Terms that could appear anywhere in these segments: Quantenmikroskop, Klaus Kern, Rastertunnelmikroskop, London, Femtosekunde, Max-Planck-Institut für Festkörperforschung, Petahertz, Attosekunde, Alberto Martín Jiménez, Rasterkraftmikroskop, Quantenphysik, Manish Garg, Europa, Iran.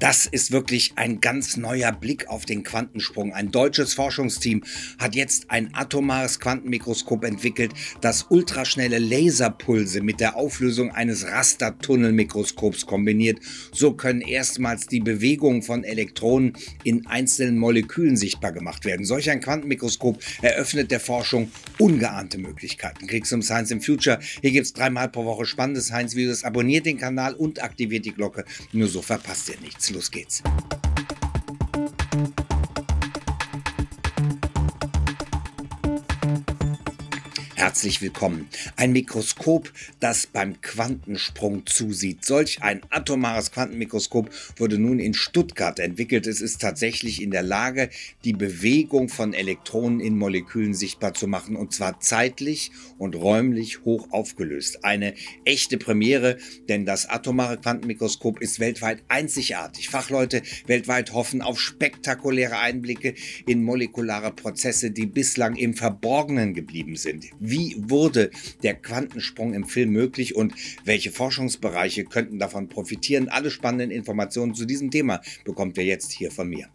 Das ist wirklich ein ganz neuer Blick auf den Quantensprung. Ein deutsches Forschungsteam hat jetzt ein atomares Quantenmikroskop entwickelt, das ultraschnelle Laserpulse mit der Auflösung eines Rastertunnelmikroskops kombiniert. So können erstmals die Bewegungen von Elektronen in einzelnen Molekülen sichtbar gemacht werden. Solch ein Quantenmikroskop eröffnet der Forschung ungeahnte Möglichkeiten. Kriegst du im Science in Future. Hier gibt es dreimal pro Woche spannende Science-Videos. Abonniert den Kanal und aktiviert die Glocke. Nur so verpasst ihr nichts. Los geht's. Herzlich willkommen. Ein Mikroskop, das beim Quantensprung zusieht. Solch ein atomares Quantenmikroskop wurde nun in Stuttgart entwickelt. Es ist tatsächlich in der Lage, die Bewegung von Elektronen in Molekülen sichtbar zu machen, und zwar zeitlich und räumlich hoch aufgelöst. Eine echte Premiere, denn das atomare Quantenmikroskop ist weltweit einzigartig. Fachleute weltweit hoffen auf spektakuläre Einblicke in molekulare Prozesse, die bislang im Verborgenen geblieben sind. Wie wurde der Quantensprung im Film möglich und welche Forschungsbereiche könnten davon profitieren? Alle spannenden Informationen zu diesem Thema bekommt ihr jetzt hier von mir.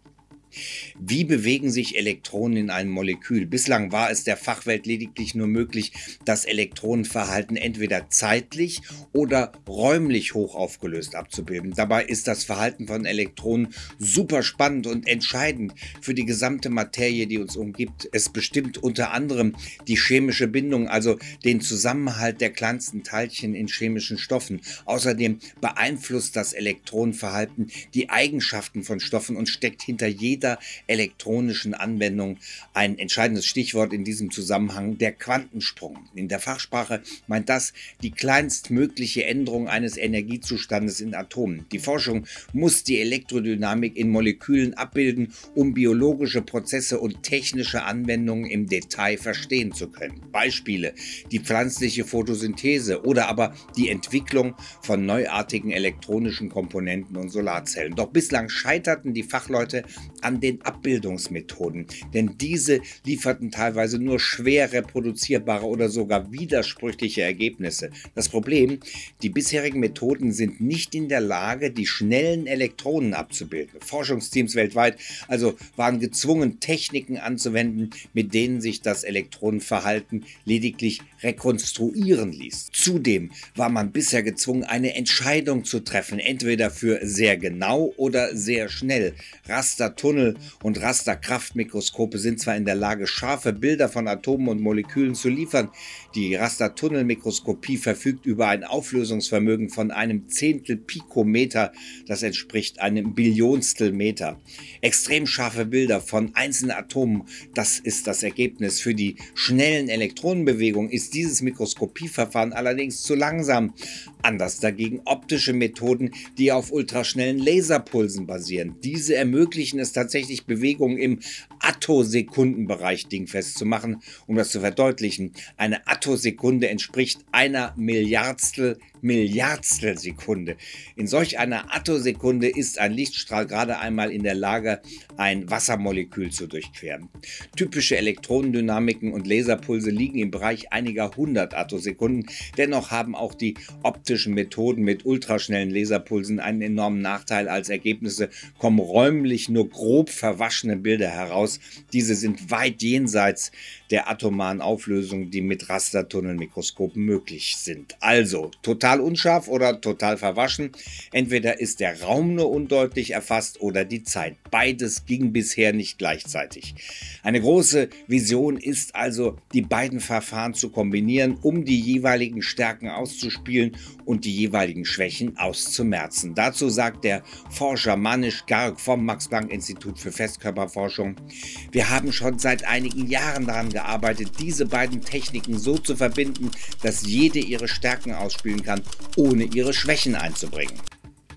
Wie bewegen sich Elektronen in einem Molekül? Bislang war es der Fachwelt lediglich nur möglich, das Elektronenverhalten entweder zeitlich oder räumlich hoch aufgelöst abzubilden. Dabei ist das Verhalten von Elektronen super spannend und entscheidend für die gesamte Materie, die uns umgibt. Es bestimmt unter anderem die chemische Bindung, also den Zusammenhalt der kleinsten Teilchen in chemischen Stoffen. Außerdem beeinflusst das Elektronenverhalten die Eigenschaften von Stoffen und steckt hinter jedem elektronischen Anwendung ein entscheidendes Stichwort in diesem Zusammenhang: der Quantensprung. In der Fachsprache meint das die kleinstmögliche Änderung eines Energiezustandes in Atomen. Die Forschung muss die Elektrodynamik in Molekülen abbilden, um biologische Prozesse und technische Anwendungen im Detail verstehen zu können. Beispiele: die pflanzliche Photosynthese oder aber die Entwicklung von neuartigen elektronischen Komponenten und Solarzellen. Doch bislang scheiterten die Fachleute an den Abbildungsmethoden, denn diese lieferten teilweise nur schwer reproduzierbare oder sogar widersprüchliche Ergebnisse. Das Problem: die bisherigen Methoden sind nicht in der Lage, die schnellen Elektronen abzubilden. Forschungsteams weltweit also waren gezwungen, Techniken anzuwenden, mit denen sich das Elektronenverhalten lediglich rekonstruieren ließ. Zudem war man bisher gezwungen, eine Entscheidung zu treffen, entweder für sehr genau oder sehr schnell. Rastertunnel- und Rasterkraftmikroskope sind zwar in der Lage, scharfe Bilder von Atomen und Molekülen zu liefern. Die Rastertunnelmikroskopie verfügt über ein Auflösungsvermögen von einem 1/10 Pikometer, das entspricht einem 1.000.000.000 Meter. Extrem scharfe Bilder von einzelnen Atomen, das ist das Ergebnis. Für die schnellen Elektronenbewegungen ist dieses Mikroskopieverfahren allerdings zu langsam. Anders dagegen optische Methoden, die auf ultraschnellen Laserpulsen basieren. Diese ermöglichen es tatsächlich, Bewegungen im Attosekundenbereich dingfest zu machen. Um das zu verdeutlichen: eine Attosekunde entspricht einer Milliardstel Sekunde. In solch einer Attosekunde ist ein Lichtstrahl gerade einmal in der Lage, ein Wassermolekül zu durchqueren. Typische Elektronendynamiken und Laserpulse liegen im Bereich einiger hundert Attosekunden. Dennoch haben auch die optischen Methoden mit ultraschnellen Laserpulsen einen enormen Nachteil. Als Ergebnisse kommen räumlich nur grob verwaschene Bilder heraus. Diese sind weit jenseits der atomaren Auflösung, die mit Rastertunnelmikroskopen möglich sind. Also total unscharf oder total verwaschen. Entweder ist der Raum nur undeutlich erfasst oder die Zeit. Beides ging bisher nicht gleichzeitig. Eine große Vision ist also, die beiden Verfahren zu kombinieren, um die jeweiligen Stärken auszuspielen und die jeweiligen Schwächen auszumerzen. Dazu sagt der Forscher Manish Garg vom Max-Planck-Institut für Festkörperforschung: Wir haben schon seit einigen Jahren daran gearbeitet, diese beiden Techniken so zu verbinden, dass jede ihre Stärken ausspielen kann, ohne ihre Schwächen einzubringen.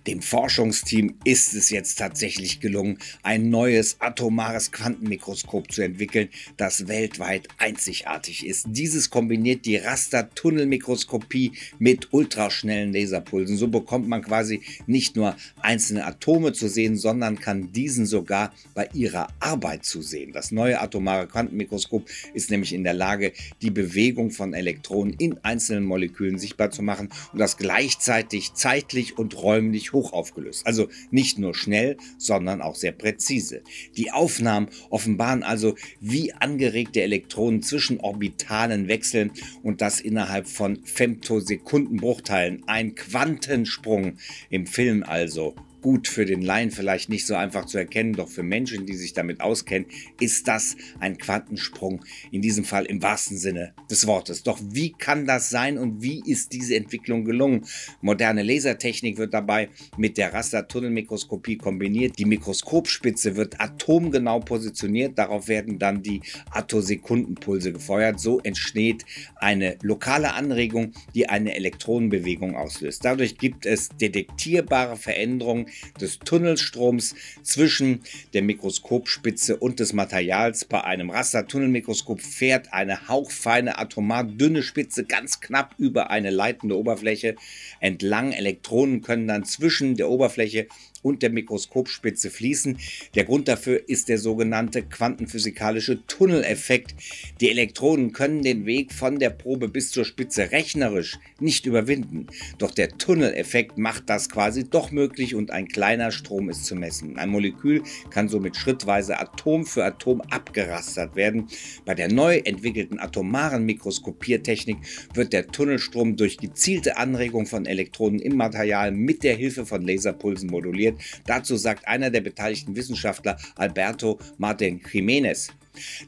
Dem Forschungsteam ist es jetzt tatsächlich gelungen, ein neues atomares Quantenmikroskop zu entwickeln, das weltweit einzigartig ist. Dieses kombiniert die Rastertunnelmikroskopie mit ultraschnellen Laserpulsen. So bekommt man quasi nicht nur einzelne Atome zu sehen, sondern kann diesen sogar bei ihrer Arbeit zu sehen. Das neue atomare Quantenmikroskop ist nämlich in der Lage, die Bewegung von Elektronen in einzelnen Molekülen sichtbar zu machen und das gleichzeitig zeitlich und räumlich hoch hoch aufgelöst. Also nicht nur schnell, sondern auch sehr präzise. Die Aufnahmen offenbaren also, wie angeregte Elektronen zwischen Orbitalen wechseln und das innerhalb von Femtosekundenbruchteilen. Ein Quantensprung im Film also. Gut, für den Laien vielleicht nicht so einfach zu erkennen, doch für Menschen, die sich damit auskennen, ist das ein Quantensprung, in diesem Fall im wahrsten Sinne des Wortes. Doch wie kann das sein und wie ist diese Entwicklung gelungen? Moderne Lasertechnik wird dabei mit der Rastertunnelmikroskopie kombiniert. Die Mikroskopspitze wird atomgenau positioniert, darauf werden dann die Attosekundenpulse gefeuert. So entsteht eine lokale Anregung, die eine Elektronenbewegung auslöst. Dadurch gibt es detektierbare Veränderungen des Tunnelstroms zwischen der Mikroskopspitze und des Materials. Bei einem Rastertunnelmikroskop fährt eine hauchfeine, atomar dünne Spitze ganz knapp über eine leitende Oberfläche entlang. Elektronen können dann zwischen der Oberfläche und der Mikroskopspitze fließen. Der Grund dafür ist der sogenannte quantenphysikalische Tunneleffekt. Die Elektronen können den Weg von der Probe bis zur Spitze rechnerisch nicht überwinden. Doch der Tunneleffekt macht das quasi doch möglich und ein kleiner Strom ist zu messen. Ein Molekül kann somit schrittweise Atom für Atom abgerastert werden. Bei der neu entwickelten atomaren Mikroskopiertechnik wird der Tunnelstrom durch gezielte Anregung von Elektronen im Material mit der Hilfe von Laserpulsen moduliert. Dazu sagt einer der beteiligten Wissenschaftler, Alberto Martín Jiménez: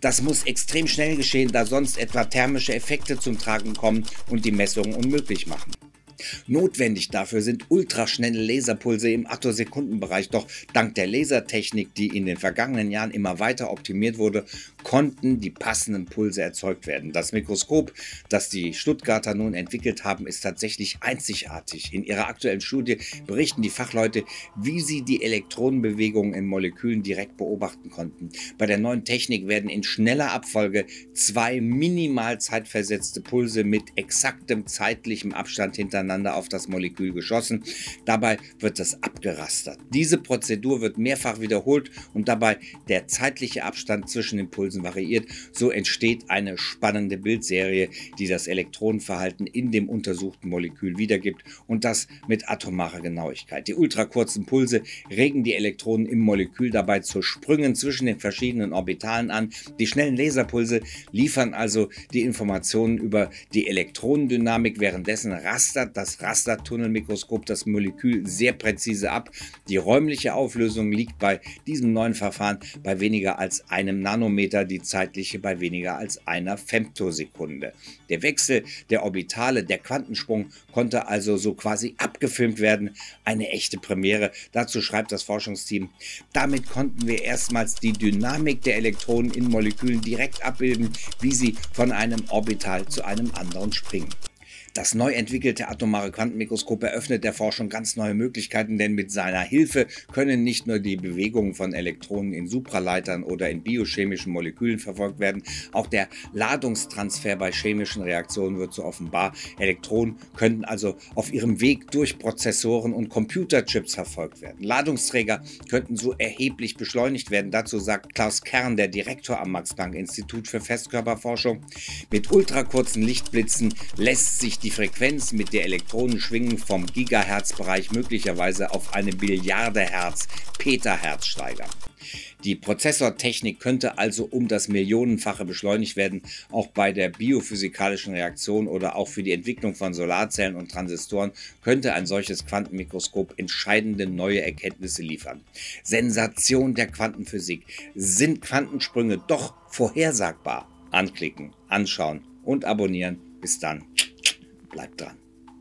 Das muss extrem schnell geschehen, da sonst etwa thermische Effekte zum Tragen kommen und die Messungen unmöglich machen. Notwendig dafür sind ultraschnelle Laserpulse im Attosekundenbereich, doch dank der Lasertechnik, die in den vergangenen Jahren immer weiter optimiert wurde, konnten die passenden Pulse erzeugt werden. Das Mikroskop, das die Stuttgarter nun entwickelt haben, ist tatsächlich einzigartig. In ihrer aktuellen Studie berichten die Fachleute, wie sie die Elektronenbewegungen in Molekülen direkt beobachten konnten. Bei der neuen Technik werden in schneller Abfolge zwei minimal zeitversetzte Pulse mit exaktem zeitlichem Abstand hintereinander auf das Molekül geschossen. Dabei wird es abgerastert. Diese Prozedur wird mehrfach wiederholt und dabei der zeitliche Abstand zwischen den Pulsen variiert. So entsteht eine spannende Bildserie, die das Elektronenverhalten in dem untersuchten Molekül wiedergibt und das mit atomarer Genauigkeit. Die ultrakurzen Pulse regen die Elektronen im Molekül dabei zu Sprüngen zwischen den verschiedenen Orbitalen an. Die schnellen Laserpulse liefern also die Informationen über die Elektronendynamik, währenddessen rastert das Rastertunnelmikroskop das Molekül sehr präzise ab. Die räumliche Auflösung liegt bei diesem neuen Verfahren bei weniger als einem Nanometer, die zeitliche bei weniger als einer Femtosekunde. Der Wechsel der Orbitale, der Quantensprung, konnte also so quasi abgefilmt werden. Eine echte Premiere. Dazu schreibt das Forschungsteam: Damit konnten wir erstmals die Dynamik der Elektronen in Molekülen direkt abbilden, wie sie von einem Orbital zu einem anderen springen. Das neu entwickelte atomare Quantenmikroskop eröffnet der Forschung ganz neue Möglichkeiten, denn mit seiner Hilfe können nicht nur die Bewegungen von Elektronen in Supraleitern oder in biochemischen Molekülen verfolgt werden, auch der Ladungstransfer bei chemischen Reaktionen wird so offenbar. Elektronen könnten also auf ihrem Weg durch Prozessoren und Computerchips verfolgt werden. Ladungsträger könnten so erheblich beschleunigt werden. Dazu sagt Klaus Kern, der Direktor am Max-Planck-Institut für Festkörperforschung: Mit ultrakurzen Lichtblitzen lässt sich die Frequenz, mit der Elektronen schwingen, vom Gigahertz-Bereich möglicherweise auf eine Billiarde Hertz, Petahertz steigern. Die Prozessortechnik könnte also um das Millionenfache beschleunigt werden. Auch bei der biophysikalischen Reaktion oder auch für die Entwicklung von Solarzellen und Transistoren könnte ein solches Quantenmikroskop entscheidende neue Erkenntnisse liefern. Sensation der Quantenphysik. Sind Quantensprünge doch vorhersagbar? Anklicken, anschauen und abonnieren. Bis dann. Bleibt dran.